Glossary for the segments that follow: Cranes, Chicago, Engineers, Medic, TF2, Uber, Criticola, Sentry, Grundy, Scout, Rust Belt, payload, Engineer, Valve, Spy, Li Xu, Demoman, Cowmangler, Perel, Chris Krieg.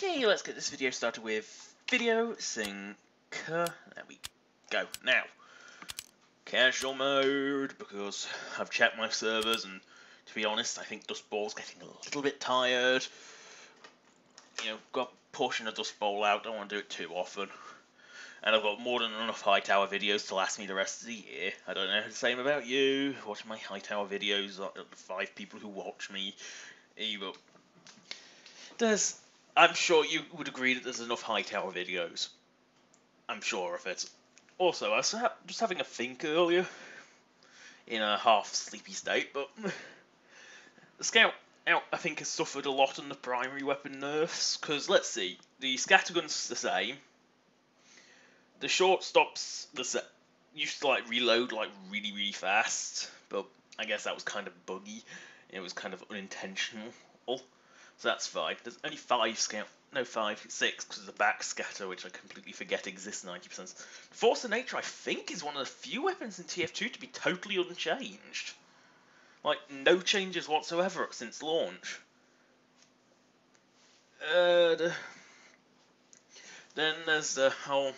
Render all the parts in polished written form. Okay, let's get this video started with video sync. There we go. Now, casual mode, because I've checked my servers, and to be honest, I think Dust Bowl's getting a little bit tired. You know, got a portion of Dust Bowl out, don't want to do it too often. And I've got more than enough Hightower videos to last me the rest of the year. I don't know the same about you, watching my Hightower videos, the 5 people who watch me, but I'm sure you would agree that there's enough Hightower videos. I'm sure of it. Also, I was just having a think earlier, in a half-sleepy state, but the Scout, I think, has suffered a lot on the primary weapon nerfs, because, let's see, the scattergun's the same, the shortstop's the same, used to, like, reload, like, really, really fast, but I guess that was kind of buggy, it was kind of unintentional. So that's 5. There's only 5 scout. No, 5, 6, because of the back scatter, which I completely forget exists 90%. Force of Nature, I think, is one of the few weapons in TF2 to be totally unchanged. Like, no changes whatsoever since launch. Then there's the whole...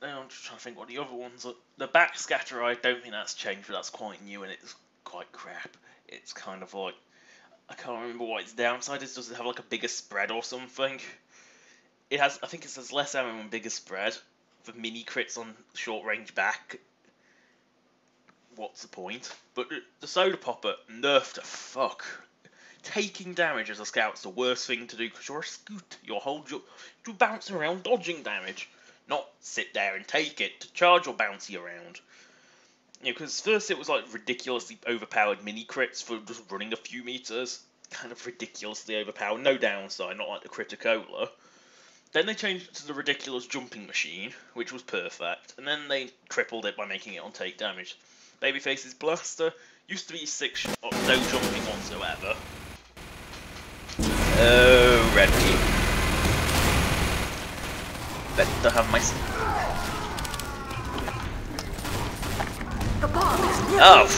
I'm just trying to think what the other ones are. The back scatter, I don't think that's changed, but that's quite new and it's quite crap. It's kind of like... I can't remember what its downside is. Does it have like a bigger spread or something? It has, I think it says less ammo and bigger spread for mini crits on short range back. What's the point? But the soda popper nerfed to fuck. Taking damage as a scout's the worst thing to do because you're a scoot. Your whole job to bounce around dodging damage, not sit there and take it to charge or bouncy around. Because first it was like ridiculously overpowered mini crits for just running a few meters, kind of ridiculously overpowered, no downside, not like the Criticola. Then they changed it to the ridiculous jumping machine, which was perfect, and then they tripled it by making it on take damage. Babyface's blaster used to be 6 shot, no jumping whatsoever. Oh, red team. Better have my. Oh!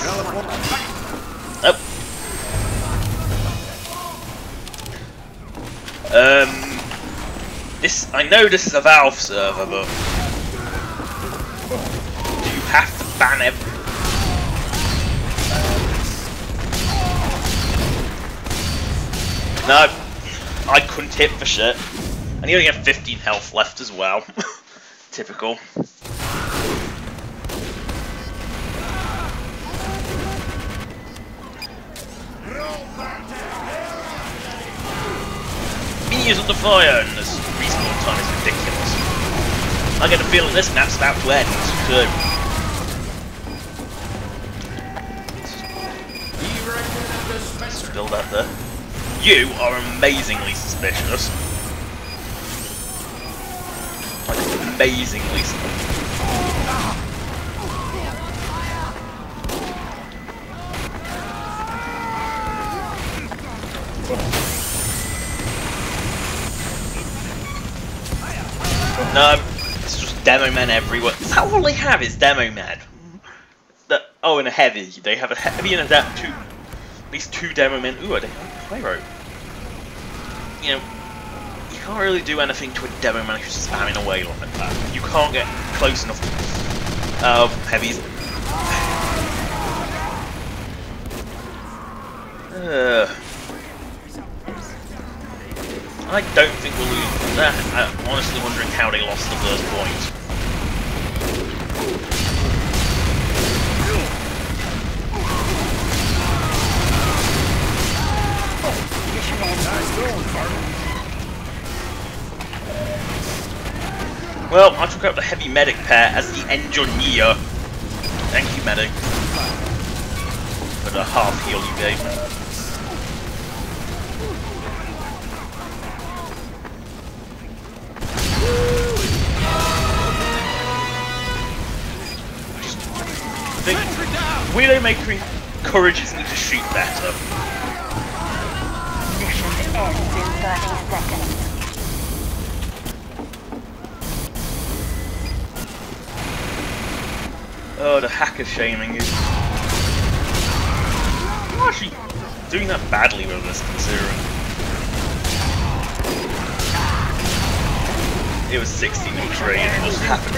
Oh! I know this is a Valve server, but... do you have to ban him? No! I couldn't hit for shit. And he only had 15 health left as well. Typical. Is under fire, and this respawn time is ridiculous. I get a feeling this map's about to end, too. Still out there. You are amazingly suspicious. Like, amazingly suspicious. No, it's just Demoman everywhere. Is that all they have is Demoman? Oh, and a heavy. They have a heavy and at least 2 Demomen. Ooh, I don't have a pyro. You know, you can't really do anything to a Demoman who's just spamming away like that. You can't get close enough to... Oh, heavies. I don't think we'll lose that. I'm honestly wondering how they lost the first point. Well, I took out the heavy medic pair as the engineer. Thank you, medic, for the half heal you gave me. Widowmaker encourages me to shoot better. Mission ends in 30 seconds. Oh, the hacker shaming is... I'm actually doing that badly with this, considering. It was 60 3 and it just happened.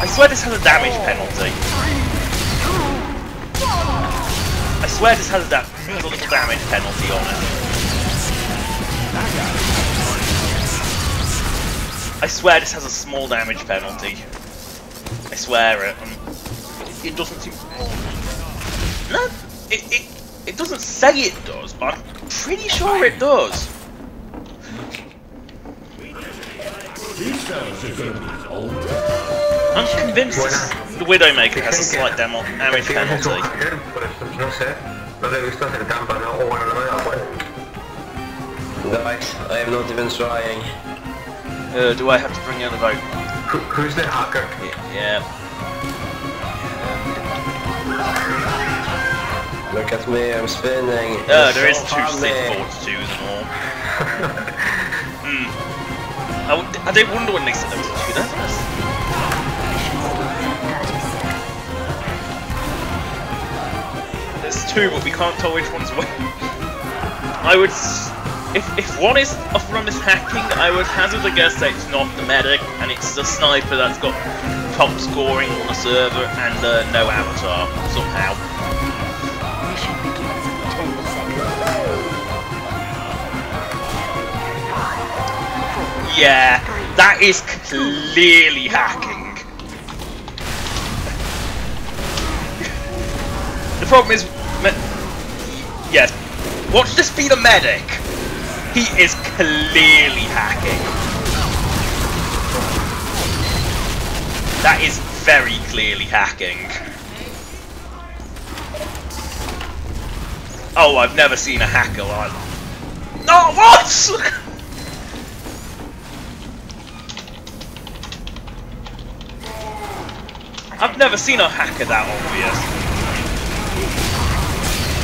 I swear this has a damage penalty. I swear this has a damage penalty on it. I swear this has a small damage penalty. I swear it. It doesn't seem... No, it doesn't say it does, but I'm pretty sure it does. I'm convinced the Widowmaker has a slight damage penalty. Guys, I am not even trying. Do I have to bring out the vote? Who's the hacker? Yeah. Look at me, I'm spinning. Oh, there is 2 6 4 2s more. I do wonder when they said there was a shooter. There's two, but we can't tell which one's which. I would... If one is from this hacking, I would hazard a guess that it's not the medic, and it's the sniper that's got top scoring on the server and no avatar, somehow. Yeah, that is clearly hacking. The problem is... Yes, watch this be the medic. He is clearly hacking. That is very clearly hacking. Oh, I've never seen a hacker like... Oh, what?! I've never seen a hacker that obvious.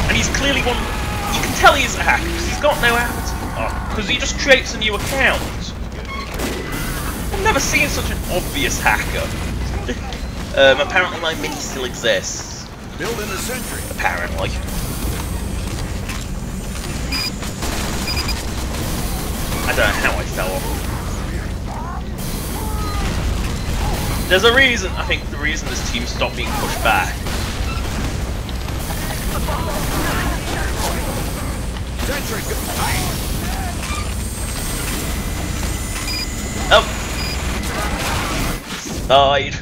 And he's clearly one... You can tell he's a hacker, because he's got no avatar. Because he just creates a new account. I've never seen such an obvious hacker. Apparently my mini still exists. Build in a century. Apparently. I don't know how I fell off. There's a reason, I think the reason this team stopped being pushed back. Oh! Died.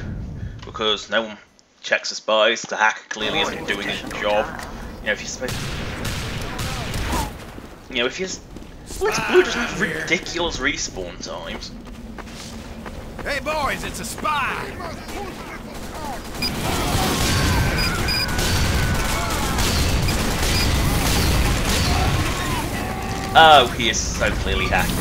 Because no one checks the spies, the hacker clearly isn't doing his job. You know, if he's supposed to... You know, if he's... Let's Blue doesn't have ridiculous respawn times. Hey boys, it's a spy! Oh, he is so clearly hacked.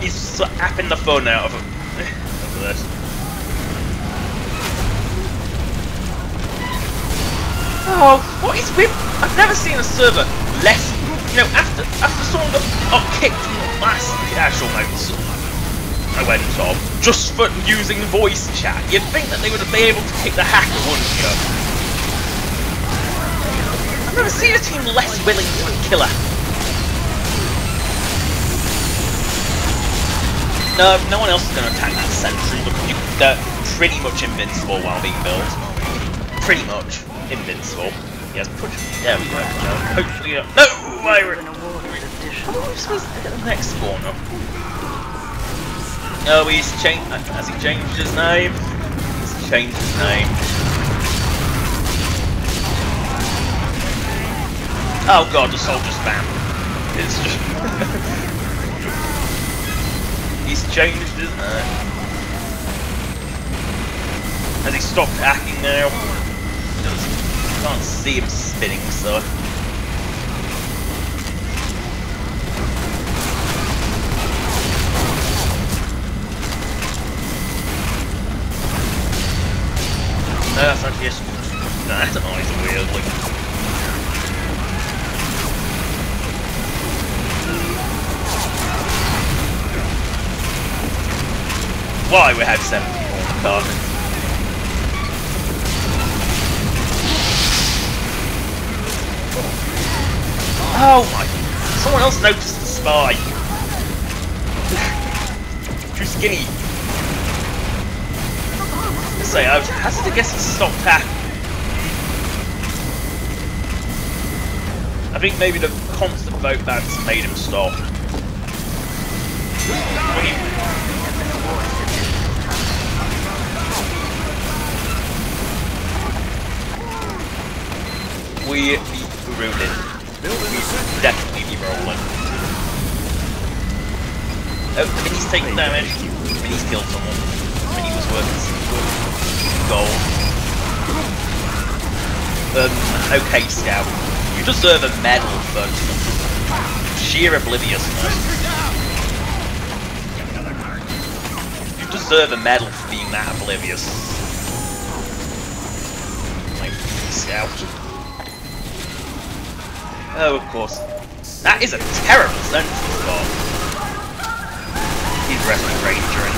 He's slapping the fun out of him. Look at this. Oh, what is with? I've never seen a server less. You know, after someone got kicked from the last actual mode, I went top just for using voice chat. You'd think that they would be able to kick the hacker, wouldn't you? I've never seen a team less willing to kill a hacker. No, no one else is going to attack that sentry because they're pretty much invincible while being built. Pretty much invincible. Yes, there we go. Hopefully, no! I was supposed to hit the next spawner. Oh, he's changed. Has he changed his name? He's changed his name. Oh god, the soldier spam. It's just. He's changed, isn't it? Has he stopped hacking now? I can't see him spinning, so... No, that's actually a... No, that's an eyes weird, like... why we had 70 more carbon. Oh my! Someone else noticed the spy. Too skinny. Let's say I would hazard to guess he stopped at. I think maybe the constant boat bands made him stop. We be ruling. We definitely be rolling. Oh, Minnie's taking damage. Minnie's killed someone. Minnie was working some good gold. Okay, Scout. You deserve a medal for sheer obliviousness. You deserve a medal for being that oblivious. Like, Scout. Oh, of course. That is a terrible sentence as well. He's wrestling rain during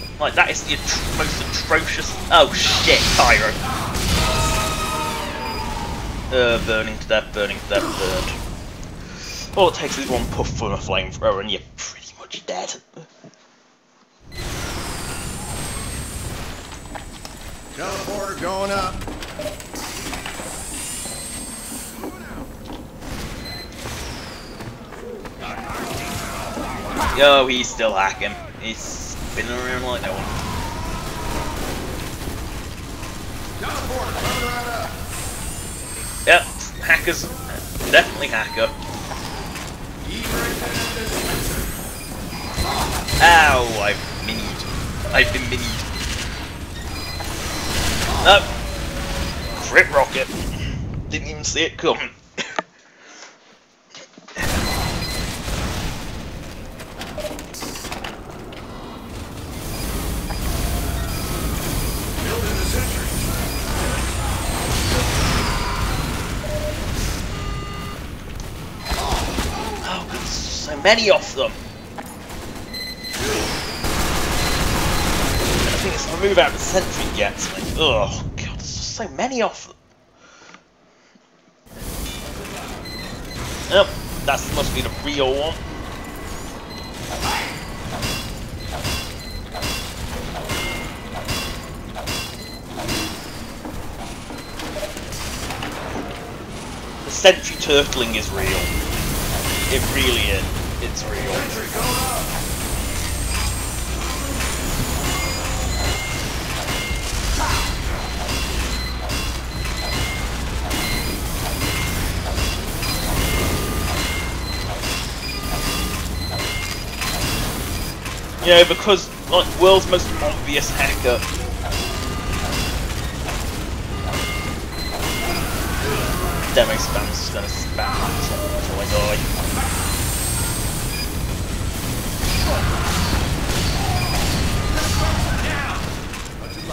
it. Like, that is the most atrocious. Oh shit, Pyro. Burning to death, burning to death, burned. All it takes is one puff from a flamethrower and you're pretty much dead. Teleporter going up. Yo, he's still hacking. He's spinning around like no one. Teleporter coming right up. Yep, hackers, definitely hacker. Ow, I've minied. I've been minied. Nope. Crit rocket. Didn't even see it coming. Many of them. I think it's the move out the sentry gets me. Oh god, there's just so many of them. Yep, oh, that must be the real one. The sentry turtling is real. It really is. It's real. Yeah, because like world's most obvious hacker. Demo spam's just gonna spam until I die.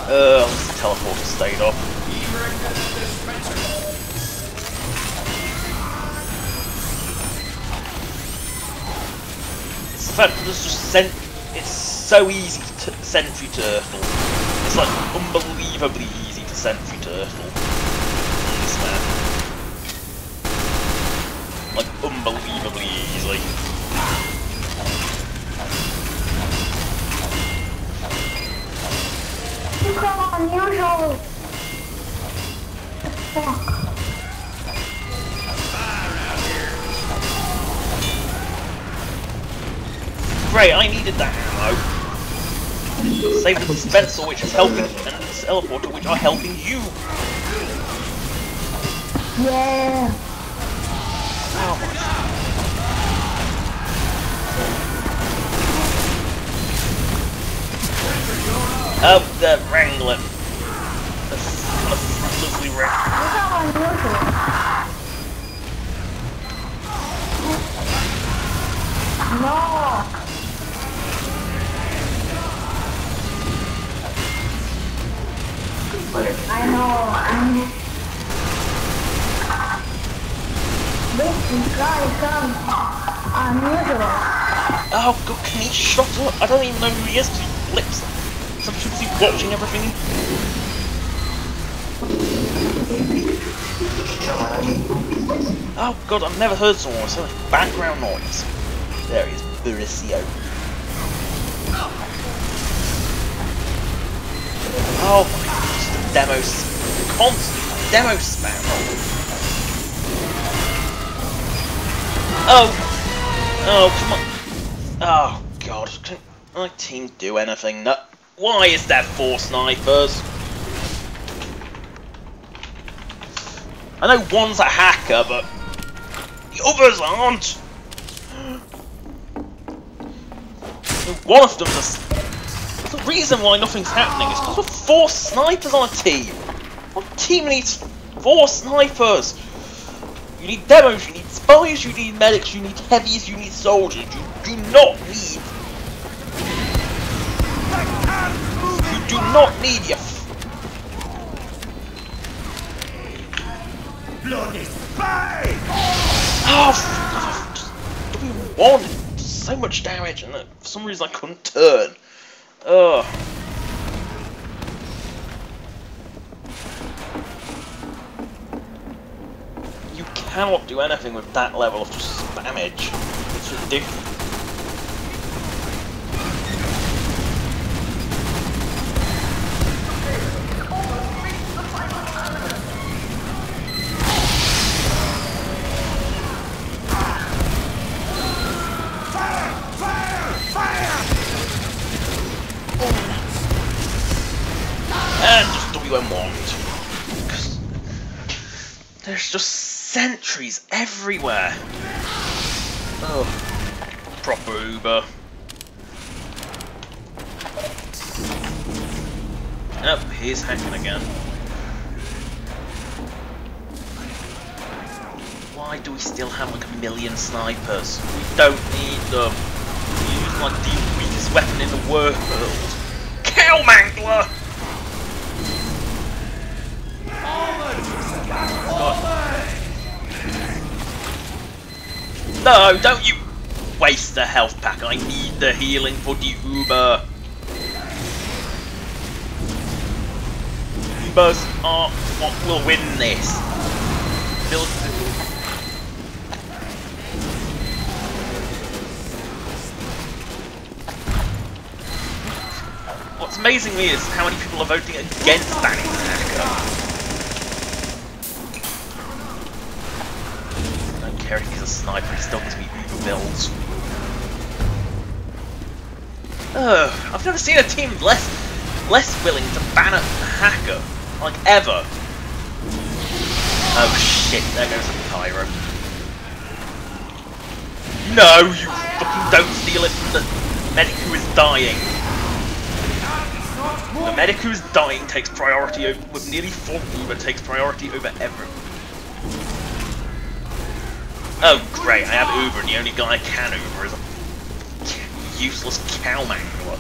At least the teleporter stayed off. It's the fact that there's just it's so easy to sentry turtle. It's like unbelievably easy to sentry turtle. This man. Like unbelievably easy. Unusual. Great, I needed that ammo. Save the dispenser which is helping and the teleporter which are helping you. Yeah. Oh my. Up the Wrangler. The Wrangler. No! I know, this guy is unusual. Oh god, can you shut up? I don't even know who he is, because he blips. So I'm supposed to be watching everything. Oh god, I've never heard someone with so much background noise. There he is, Burricio. Oh my god, just a demo constant demo spam. Oh! Oh, come on. Oh god, can my team do anything? No. Why is there four snipers? I know one's a hacker, but the others aren't. One of them's a... The reason why nothing's happening is because we're four snipers on a team. Our team needs four snipers. You need demos, you need spies, you need medics, you need heavies, you need soldiers. You do not need... You do not need your... Bloody spy! Oh, W1! So much damage, and for some reason I couldn't turn. Ugh. You cannot do anything with that level of just damage. It's ridiculous. There's just sentries everywhere. Oh, proper Uber. Yep, he's hacking again. Why do we still have like a million snipers? We don't need them. We use like the weakest weapon in the world. Cowmangler! No, don't you waste the health pack. I need the healing for the Uber. Ubers are what will win this. Build. What's amazing me is how many people are voting against that attacker. If he's a sniper, he still gives me Uber builds. Oh, I've never seen a team less willing to ban a hacker, like ever. Oh shit, there goes a pyro. No, you fucking don't steal it from the medic who is dying. The medic who is dying takes priority over, with nearly full Uber, takes priority over everyone. Oh great, I have Uber and the only guy I can Uber is a useless cow mangler.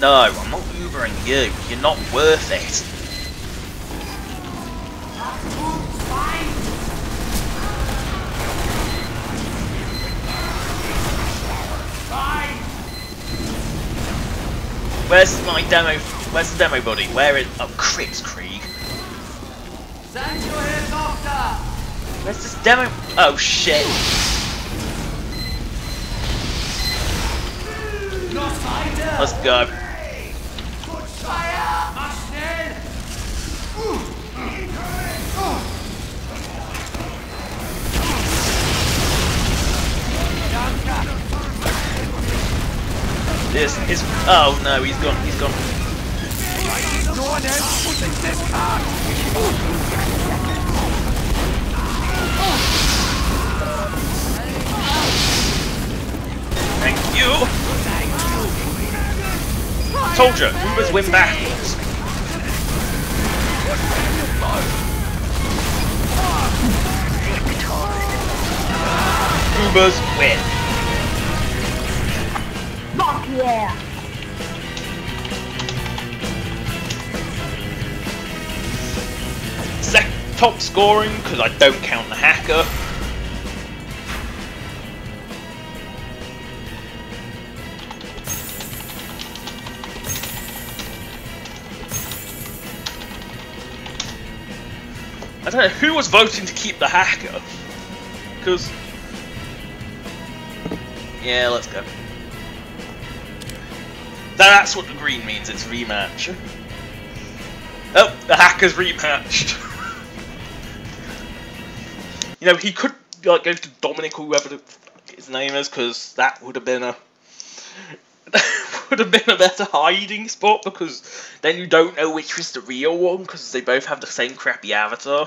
No, I'm not Ubering you, you're not worth it. Where's my demo? Where's the demo buddy? Where is... Oh, Chris Krieg. Where's this demo? Oh shit! Let's go. This is... Oh no, he's gone. He's gone. Thank you! Told you, Ubers win battles! Ubers win! Fuck yeah! top scoring, because I don't count the hacker. I don't know who was voting to keep the hacker, because... yeah, let's go. That's what the green means, it's rematch. Oh, the hacker's rematched. You know, he could like go to Dominic or whoever the fuck his name is, because that would have been a better hiding spot, because then you don't know which was the real one, because they both have the same crappy avatar.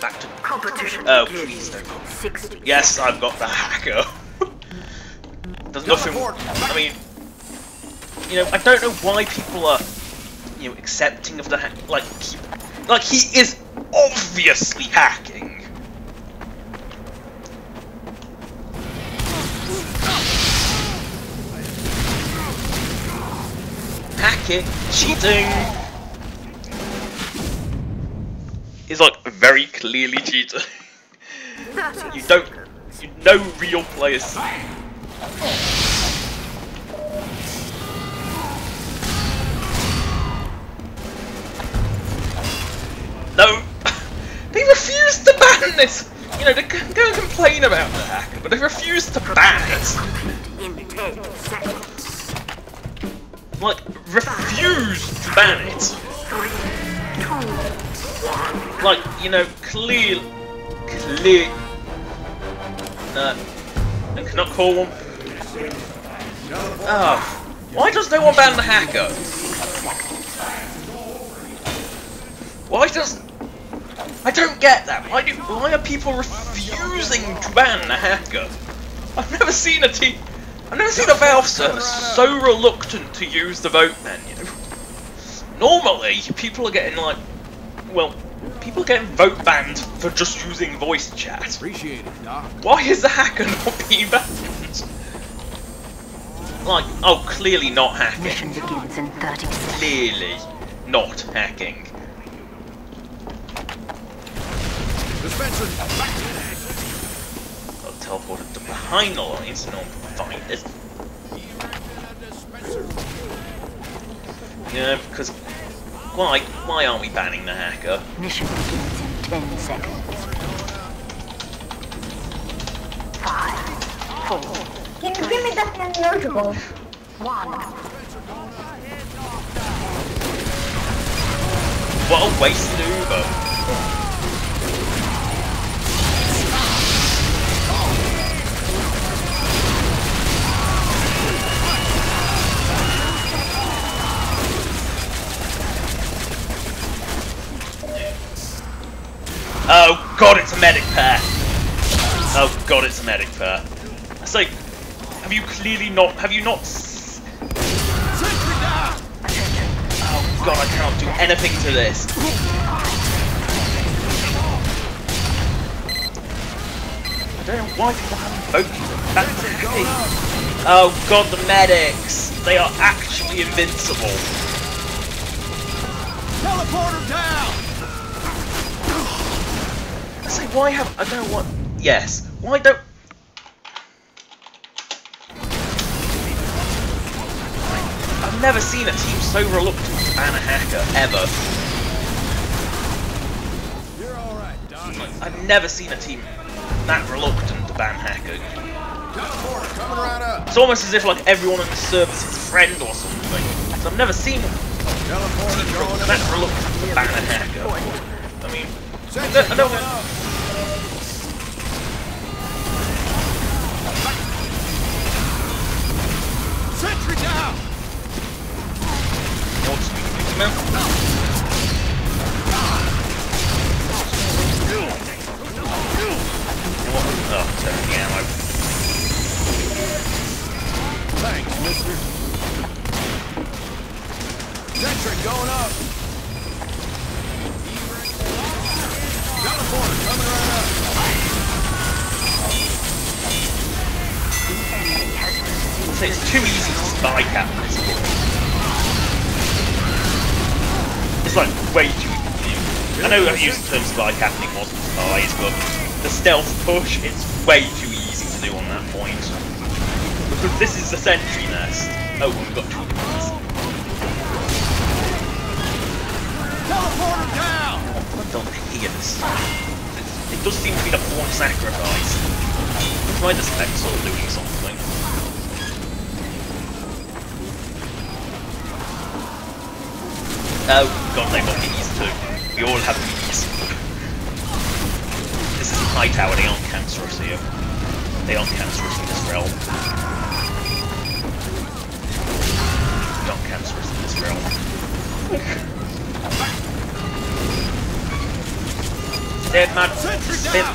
Back to competition. Oh, please don't. 60. Yes, I've got the hacker. There's nothing. I mean, you know, I don't know why people are, you know, accepting of the hack. Like he is obviously hacking. Hacking, cheating is like very clearly cheating. You don't, you know, real players. No, they refuse to ban this. You know, they can go and complain about the hacker, but they refuse to ban it. Like, refuse to ban it. Like, you know, clear. I cannot call one. Oh, why does no one ban the hacker? Why does... I don't get that. Why are people refusing to ban the hacker? I've never seen a Valve server so reluctant to use the vote menu. Normally, people are getting like... well, people are getting vote banned for just using voice chat. Appreciate it, Doc. Why is the hacker not being banned? Like, oh, clearly not hacking. Clearly not hacking. I'll teleport it to behind the lines so no one can find it. Yeah, because why aren't we banning the hacker? Mission begins in 10 seconds. 5, 4. Can you give me that unloadable? 1. What a wasted Uber. Oh god, it's a medic pair. Oh god, it's a medic pair. That's like... have you clearly not? Have you not? Oh god, I cannot do anything to this. I don't know why people haven't focused. That's happy. Oh god, the medics! They are actually invincible. Teleport him down. I say, why have I don't want? Yes, why don't? I've never seen a team so reluctant to ban a hacker, ever. You're all right, I've never seen a team that reluctant to ban hacking. It's almost as if like everyone in the service is a friend or something. So I've never seen a team that reluctant to ban a hacker. I mean, I don't want... sentry down! Thanks, mister. Centric going up. Teleport coming right up. It's too easy. But I can't at this point. It's like way too easy. I know I used the term spy captaining wasn't spies, but the stealth push, it's way too easy to do on that point. Because this is the sentry nest. Oh, we've got 2 minutes. Teleporter down! What the hideous? It does seem to be the one sacrifice. Try the specs or doing something. Oh god, they've got minis too. We all have minis. This isn't Hightower, they aren't cancerous here. They aren't cancerous in this realm. They aren't cancerous in this realm. Dead man, spin!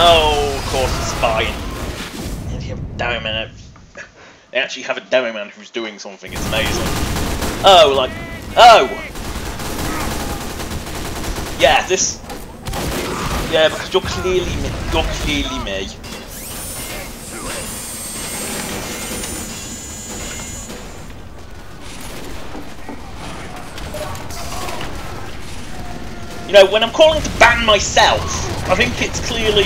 Oh, of course, the spy. And you have a Demoman. They actually have a Demoman who's doing something. It's amazing. Oh, like, oh, yeah, this, yeah, because you're clearly me. You're clearly me. You know, when I'm calling to ban myself, I think it's clearly...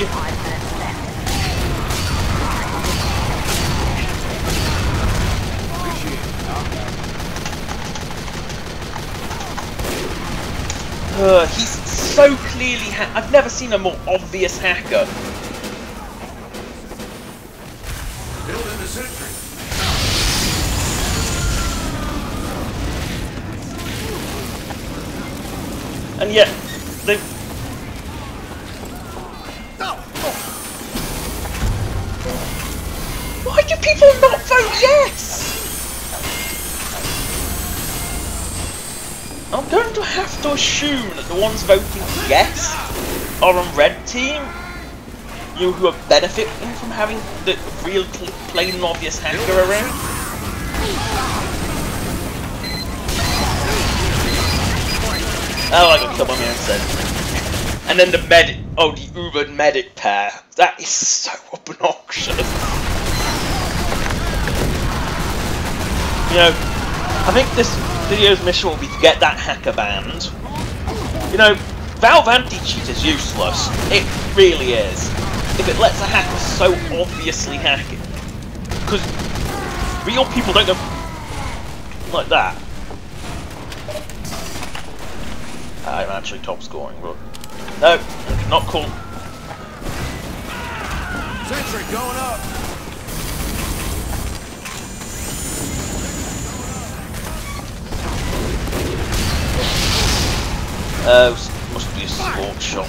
he's so clearly I've never seen a more obvious hacker. Building a sentry. And yet... They... Why do people not vote yes? I'm going to have to assume that the ones voting yes are on red team. You who are benefiting from having the real plain and obvious hacker around. Oh, I got killed by my own sentry. And then the medic, oh, the Uber medic pair. That is so obnoxious. You know, I think this video's mission will be to get that hacker banned. You know, Valve anti-cheat is useless. It really is. If it lets a hacker so obviously hack it. Because real people don't go like that. I'm actually top scoring, but no, not cool. Sentry going up. Oh, must be a sport shot.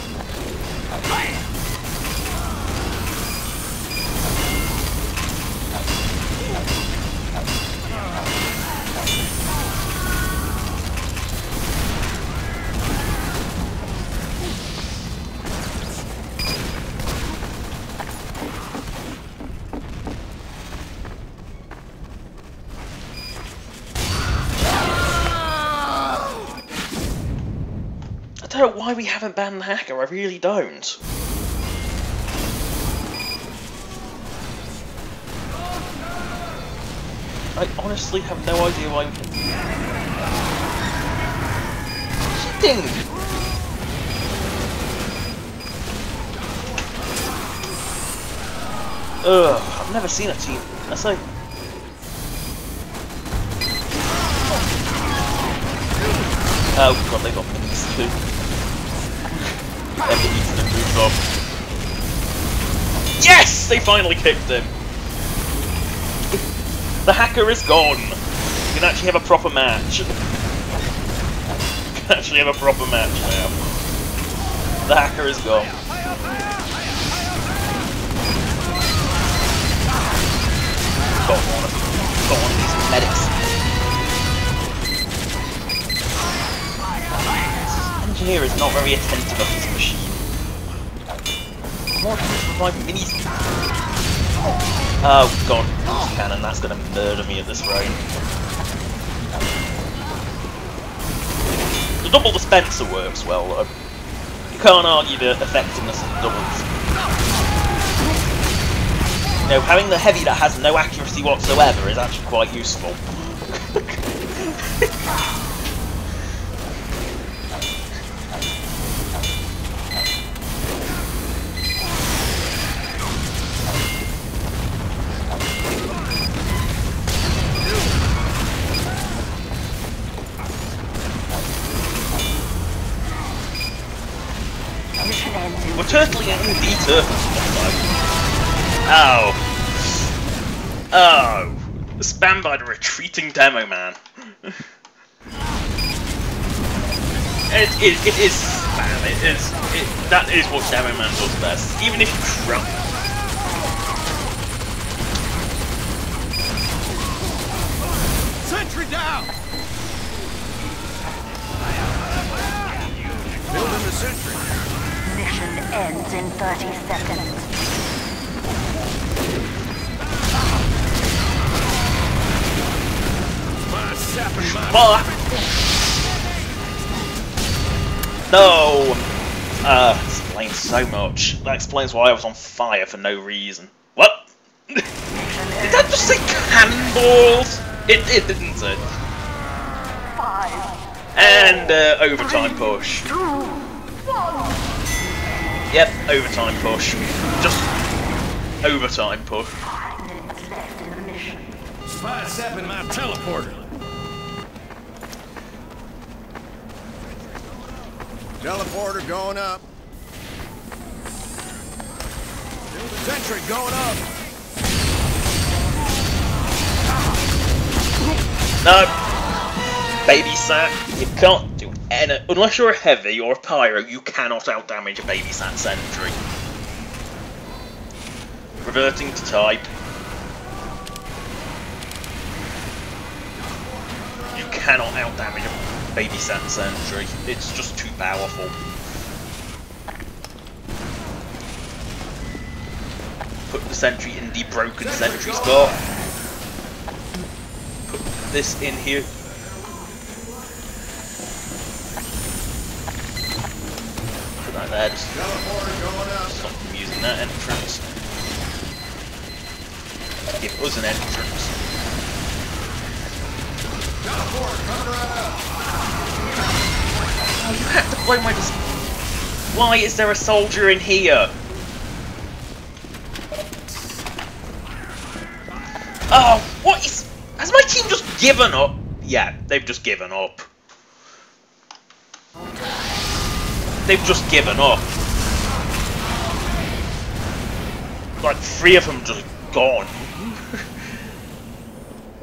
I don't know why we haven't banned the hacker, I really don't. I honestly have no idea why we haven't... Cheating! Ugh, I've never seen a team. That's like... Oh god, they got minis too. Yes! They finally kicked him! The hacker is gone! We can actually have a proper match. We can actually have a proper match now. The hacker is gone. Got one of these medics. This engineer is not very attentive of his machine. More with my minis. Oh god, cannon, that's gonna murder me at this rate. The double dispenser works well, though. You can't argue the effectiveness of the doubles. You know, having the heavy that has no accuracy whatsoever is actually quite useful. We're totally in the turtle spot. Ow. Oh. Spam by the retreating Demoman. It is spam. That is what Demoman does best. Even if you try. Sentry down! Building the sentry. Mission ends in 30 seconds. Fuck! No! Explains so much. That explains why I was on fire for no reason. What? Did that just say cannonballs? It didn't say. And overtime push. Yep, overtime push. Just overtime push. Spy zapping my teleporter. Teleporter going up. Sentry going up. No, baby sack. You can't do it. Unless you're a heavy or a pyro, you cannot outdamage a babysat sentry. Reverting to type. You cannot outdamage a babysat sentry. It's just too powerful. Put the sentry in the broken sentry spot. Put this in here. Right there, just stop them using that entrance. Give us an entrance. Oh, you have to blow my... Why is there a soldier in here? Oh, what is... Has my team just given up? Yeah, they've just given up. They've just given up. Like, three of them just gone.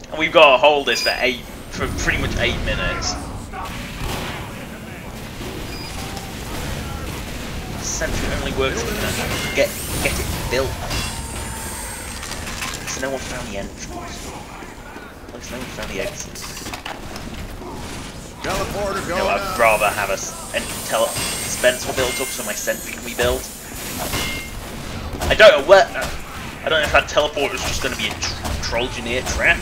And we've got to hold this for pretty much 8 minutes. Sentry only works if you get it built. At least no one found the entrance. At least no one found the exit. Teleporter going. No, I'd rather have a dispenser built up so my sentry can be built. I don't know where. I don't know if that teleporter is just going to be a Trollgeneer trap.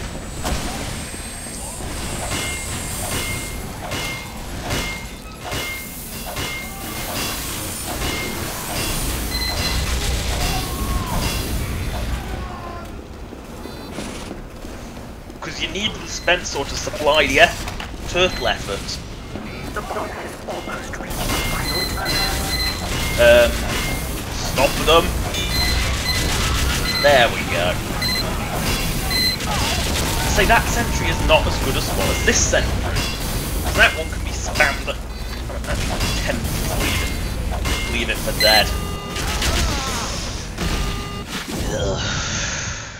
Because you need the dispenser to supply the turtle efforts. Stop them. There we go. So that sentry is not as good as well as this sentry. And that one can be spammed. Leave it for dead. Ugh.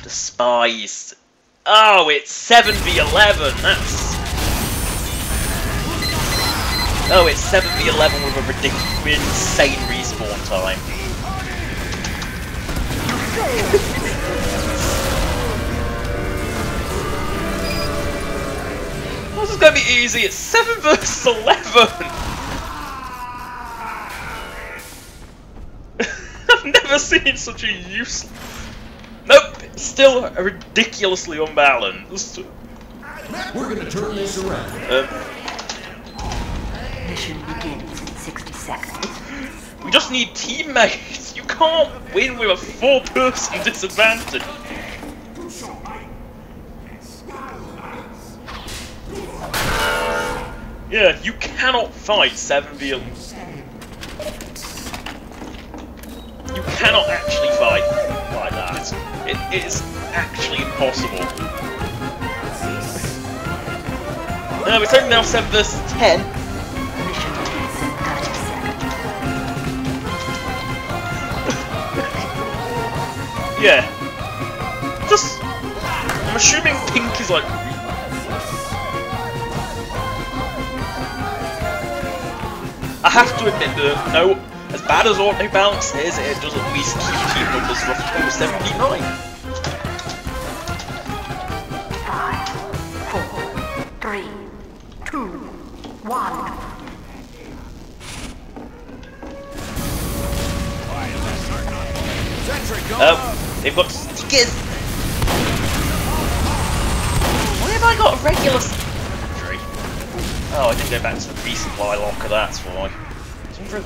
Despised. Oh, it's 7v11. That's. Oh, it's 7v11 with a ridiculous, insane respawn time. This is going to be easy. It's 7 versus 11. I've never seen such a useless... Nope, it's still ridiculously unbalanced. We're going to turn this around. Mission begins in 60 seconds. We just need teammates. You can't win with a four-person disadvantage. Yeah, you cannot fight 7v11. You cannot actually fight like that. It is actually impossible. No, it's only now 7 vs. 10. Mission takes 30 seconds. Yeah. Just... I'm assuming pink is like... I have to admit that no... As bad as auto balance is, it does at least keep team numbers roughly over 79. 5, 4, 3, 2, 1. They've got stickers. Why have I got a regular injury? Oh, I didn't go back to the resupply locker. That's why. There'd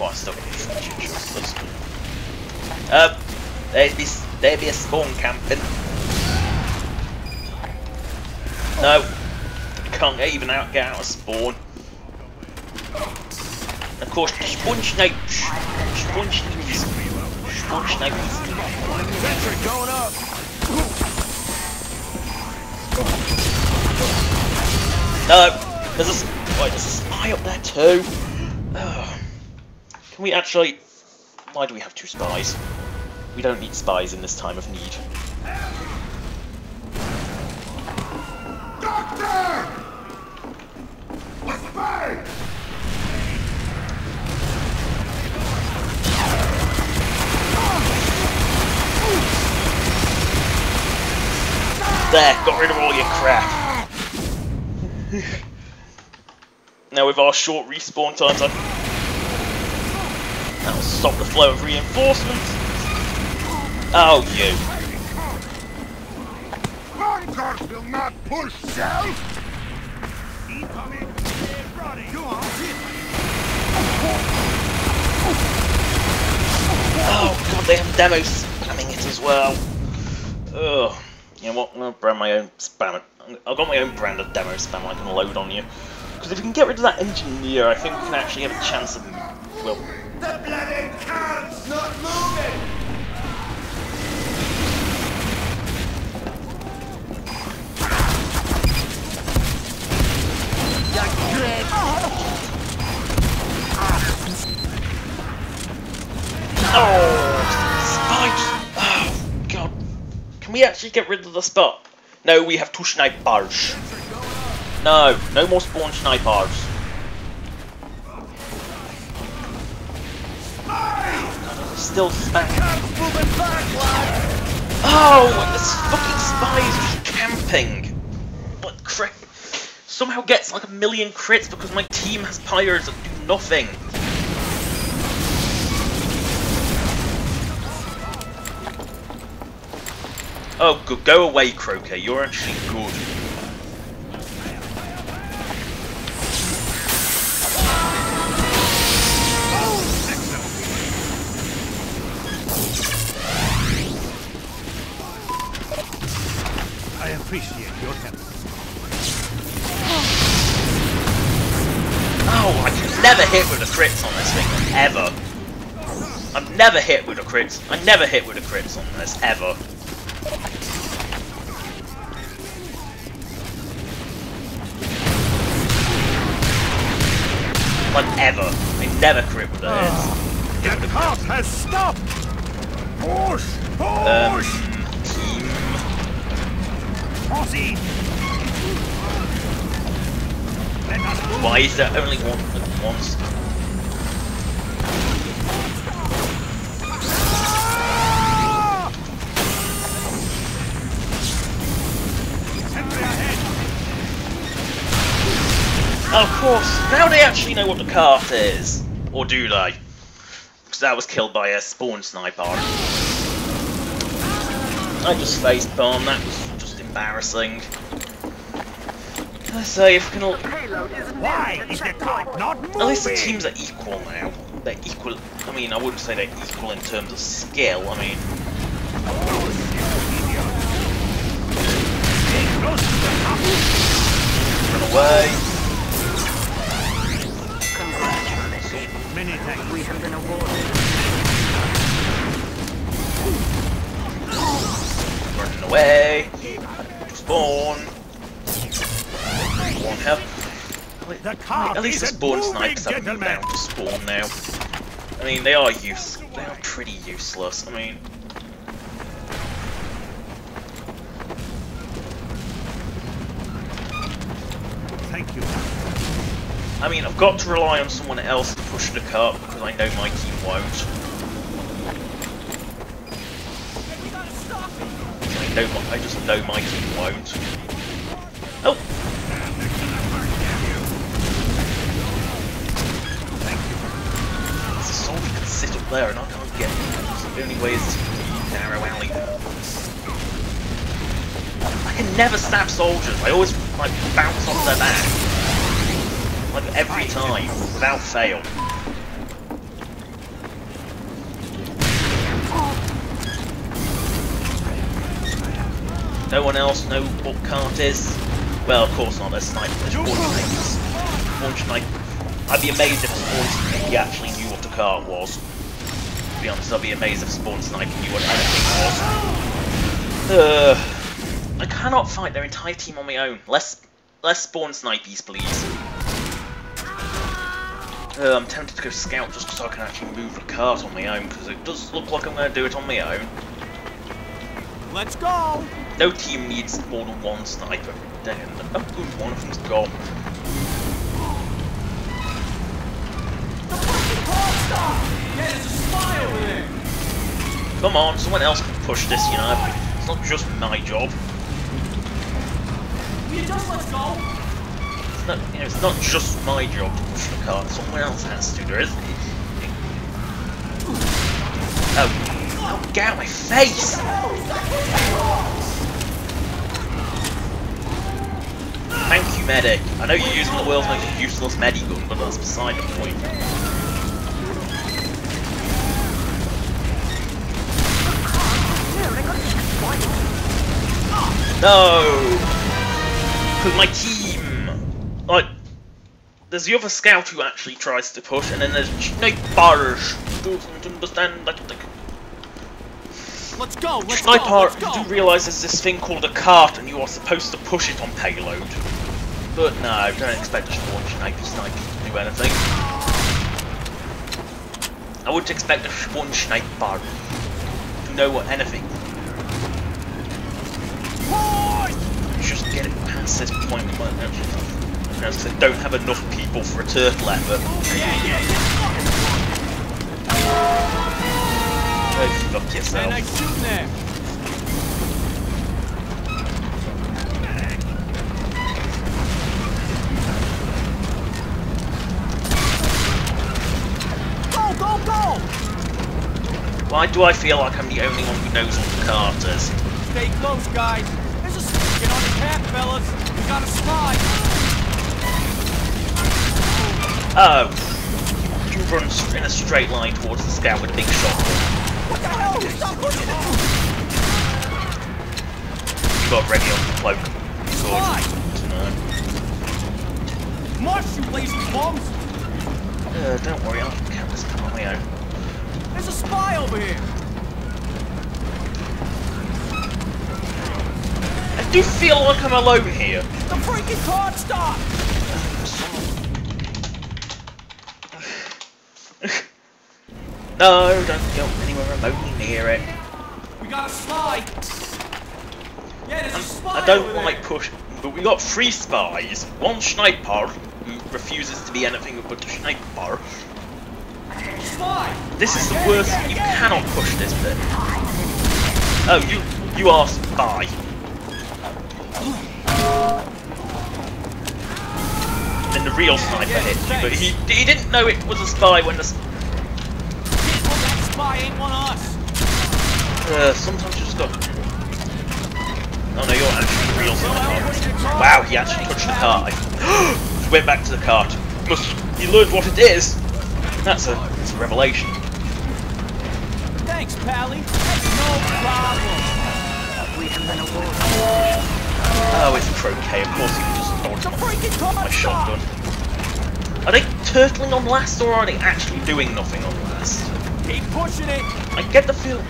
be a spawn camping. No, can't even get out of spawn. Of course, sponge snipes. Going up. No, there's a spy up there too. Oh. Can we actually... Why do we have two spies? We don't need spies in this time of need. Doctor! A spy! There, got rid of all your crap. Now with our short respawn times, that'll stop the flow of reinforcements. Oh, you. Vanguard will not push down. Incoming. Oh, God, they have demos spamming it as well. Ugh. You know what? I'm going to brand my own spam. I've got my own brand of demo spam I can load on you. Because if we can get rid of that engineer, I think we can actually have a chance of... Well... The bloody car's not moving! Oh, Spike! Oh, God. Can we actually get rid of the spot? No, we have two snipers. No, no more spawn snipers. Still spam. Oh, this fucking spy is just camping. What crap? Somehow gets like a million crits because my team has pyros that do nothing. Oh, good. Go away, Croquet. You're actually good. Appreciate your help. Oh, I can never hit with a crit on this thing, ever. I've never hit with a crit. I never hit with a crit on this, ever. Like, ever. I never crit with a hit. That cart has stopped! Push! Push! Why is there only one at once? Of course, now they actually know what the cart is. Or do they? Because that was killed by a spawn sniper. I just facepalmed, that was... embarrassing. Let's say if we can all... Why is the cart not moving? At least the teams are equal now. They're equal. I mean, I wouldn't say they're equal in terms of skill. I mean, run away. Congratulations. We have been awarded. Running away. Spawn. One health. At least the spawn snipers haven't been down to spawn now. I mean, they are useless. They are pretty useless. I mean, thank you. I mean, I've got to rely on someone else to push the cart because I know my team won't. I just know my team won't. Oh! There's a soldier can sit up there and I can't get him. The only way is to narrow alley. I can never stab soldiers. I always like bounce off their back. Like every time, without fail. No one else know what cart is? Well, of course not, there's snipers, there's spawn snipers. I'd be amazed if spawn sniping actually knew what the cart was. To be honest, I'd be amazed if spawn sniping knew what anything was. I cannot fight their entire team on my own. Less spawn snipies, please. I'm tempted to go scout just because I can actually move the cart on my own, because it does look like I'm going to do it on my own. Let's go! No team needs more than one sniper. Damn, oh, good, one of them's gone. Yeah, there's a spy over there. Come on, someone else can push this, you know. It's not just my job. You just let's go. It's not just my job to push the cart. Someone else has to. There is. Oh. Oh, get out of my face! Thank you, Medic. I know you're using the world's most useless medigun, but that's beside the point. No! Because my team... Like, there's the other scout who actually tries to push, and then there's Snipers who doesn't understand that they can... Let's go, let's Sniper, go, let's go. You do realise there's this thing called a cart and you are supposed to push it on payload. But no, don't expect a spawn sniper to do anything. I wouldn't expect a spawn sniper to know what anything. Just get it past this point. I don't have enough people for a turtle effort. Go fuck yourself. Go, go, go! Why do I feel like I'm the only one who knows what the cart is? Stay close, guys. There's a skin on the path, fellas. We got a spy. Oh. You run in a straight line towards the scout with a big shotgun. What the hell? Stop pushing it! You got ready on the cloak. Good. Marsh, you lazy bombs! Don't worry, I'll count this car on my own. There's a spy over here! I do feel like I'm alone here. The freaking card stopped! No, don't go anywhere remotely near it. We got a spy. Yeah, there's a spy. I don't like pushing, but we got three spies. One sniper who refuses to be anything but a sniper. Spy. This is the worst. You cannot push this bit. Oh, you are spy. Then the real sniper hit you, but he didn't know it was a spy when the. Ain't one of us. Sometimes you just got. Oh no, you're actually the real sniper. Wow, he actually touched the cart. went back to the cart. He learned what it is. That's a revelation. Thanks, Pally. No problem. Oh, it's a croquet. Of course, he can just dodge my shotgun. Are they turtling on last, or are they actually doing nothing on last? Keep pushing it. I get the feel.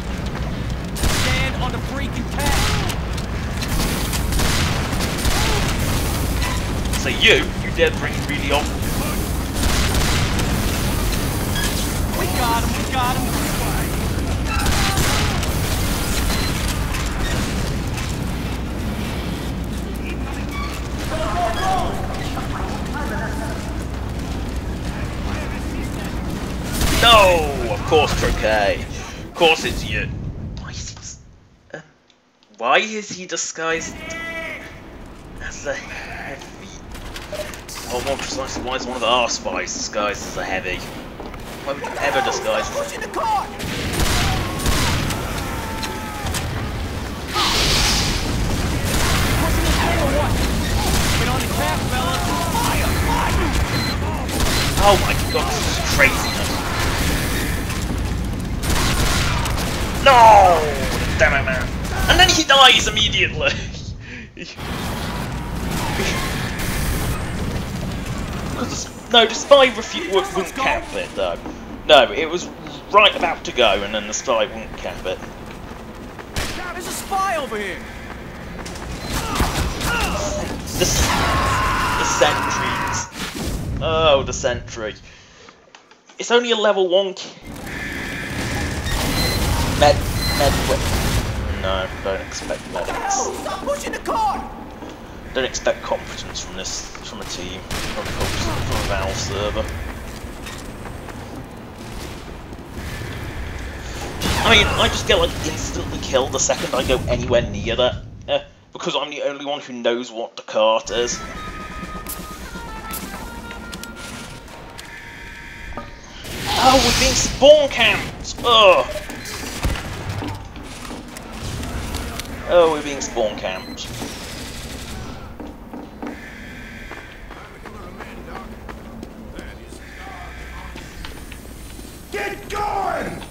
Stand on the freaking path. So you dare bring really on. We got him, we got him. No, of course, croquet. Of course, it's you. Why is he disguised as a heavy? Oh, more precisely, why is one of our spies disguised as a heavy? Why would you ever disguise as a heavy? Oh my god, this is craziness. No! Damn it, man. And then he dies immediately! No, the spy wouldn't cap it, though. No, it was right about to go, and then the spy wouldn't cap it. There's a spy over here! The sentries. Oh, the sentry. It's only a level 1 med. No, don't expect medics. Stop pushing the car! Don't expect competence from this, from a team, or competence from a Valve server. I mean, I just get like instantly killed the second I go anywhere near that, because I'm the only one who knows what the cart is. Oh, we're being spawn camped! Oh, we're being spawn camped. Get going!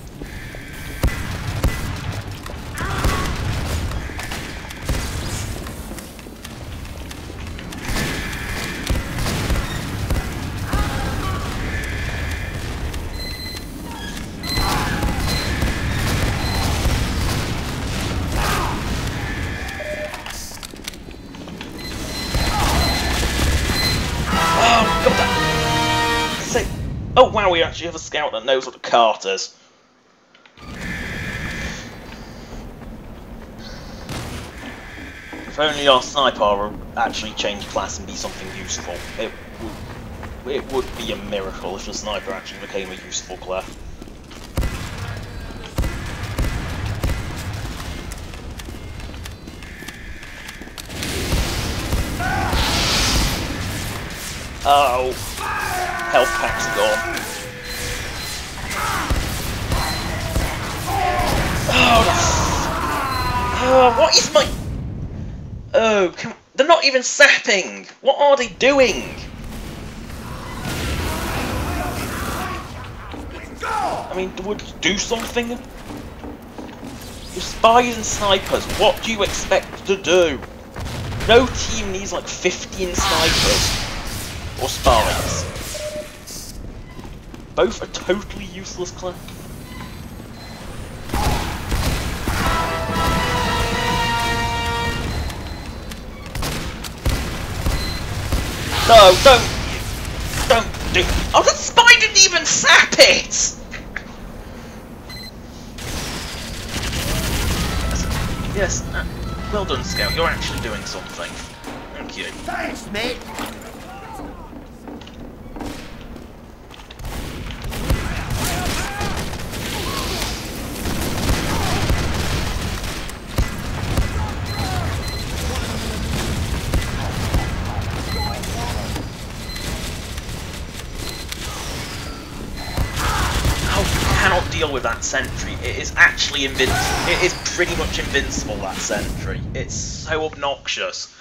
Oh wow, we actually have a scout that knows what the cart is. If only our sniper would actually change class and be something useful. It would be a miracle if the sniper actually became a useful class. Oh, health pack's gone. Oh, what is my? Oh, they're not even sapping. What are they doing? I mean, would you do something? Your spies and snipers. What do you expect to do? No team needs like 15 snipers. Or spies. Both are totally useless class. No, don't do. Oh, that spy didn't even sap it. Yes, well done, Scout. You're actually doing something. Thank you. Thanks, mate. With that sentry, it is actually invincible. It is pretty much invincible, that sentry. It's so obnoxious.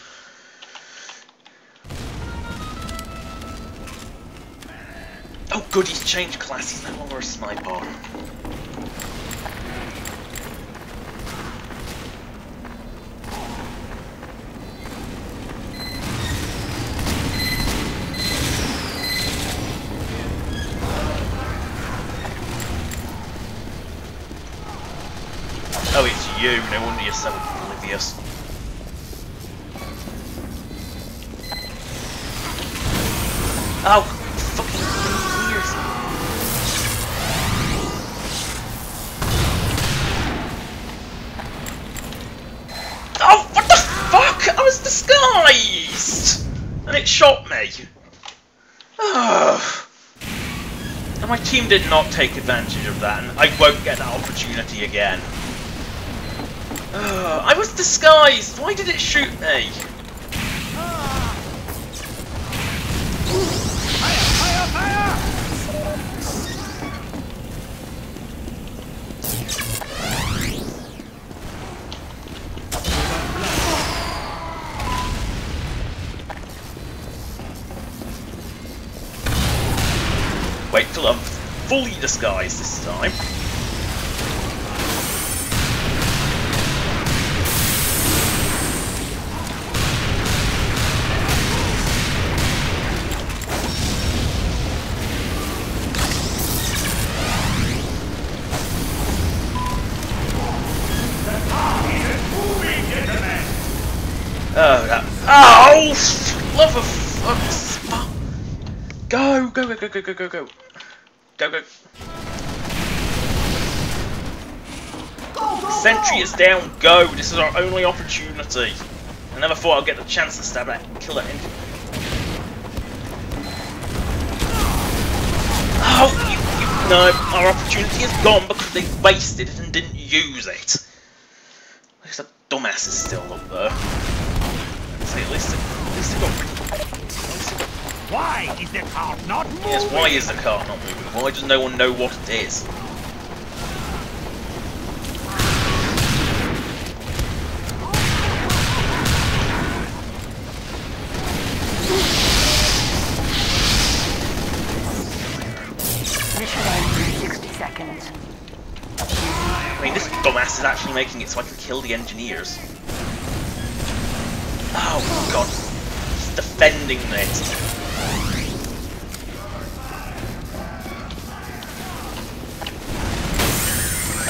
Oh good, he's changed class, he's no longer a sniper. Oh, it's you, no wonder you're so oblivious. Oh, fucking ears. Oh, what the fuck? I was disguised! And it shot me. Oh. And my team did not take advantage of that, and I won't get that opportunity again. I was disguised! Why did it shoot me? Fire, fire, fire! Wait till I'm fully disguised this time. Go, go, go. Sentry is down, go. This is our only opportunity. I never thought I'd get the chance to stab that and kill that engine. Oh, no, our opportunity is gone because they wasted it and didn't use it. At least that dumbass is still up there. See, at least they got rid of it. Why is the car not moving? Yes, why is the car not moving? Why does no one know what it is? Mission over in 60 seconds. I mean, this dumbass is actually making it so I can kill the engineers. Oh, God. He's defending it.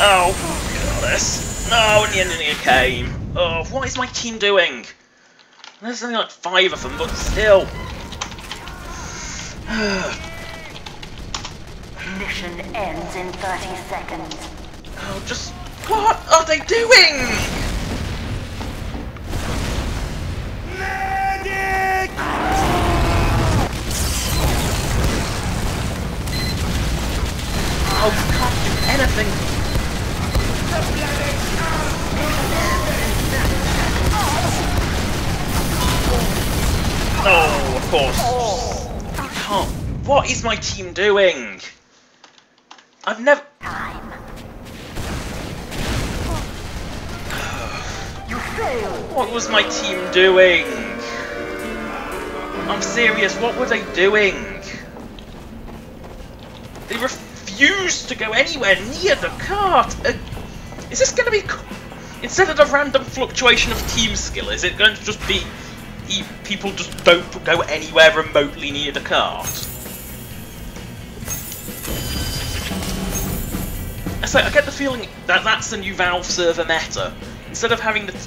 Oh, goddess. No, in the end it came. Oh, what is my team doing? There's only like 5 of them, but still. Mission ends in 30 seconds. Oh, just... what are they doing? Medic! Oh, we can't do anything. Oh, of course. Oh. I can't. What is my team doing? I've never. Time. You failed. What was my team doing? I'm serious. What were they doing? They refused to go anywhere near the cart. Is this going to be... instead of the random fluctuation of team skill, is it going to just be people just don't go anywhere remotely near the cart? So I get the feeling that that's the new Valve server meta. Instead of having the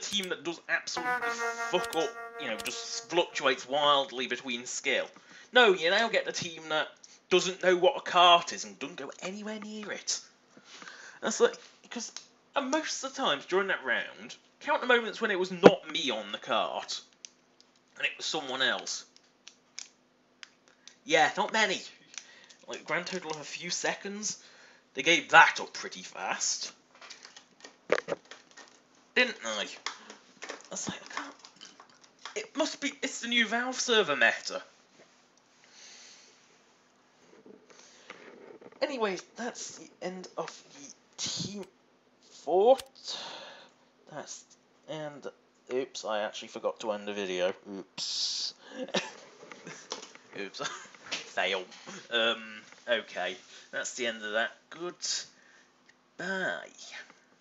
team that does absolutely fuck up, you know, just fluctuates wildly between skill. No, you now get the team that doesn't know what a cart is and doesn't go anywhere near it. That's like, because most of the times during that round, count the moments when it was not me on the cart and it was someone else. Yeah, not many. Like, grand total of a few seconds. They gave that up pretty fast, didn't they? That's like, I can't. It must be. It's the new Valve server meta. Anyway, that's the end of the team fort. Oops, I actually forgot to end the video. Oops. Oops. Fail. Okay. That's the end of that. Goodbye.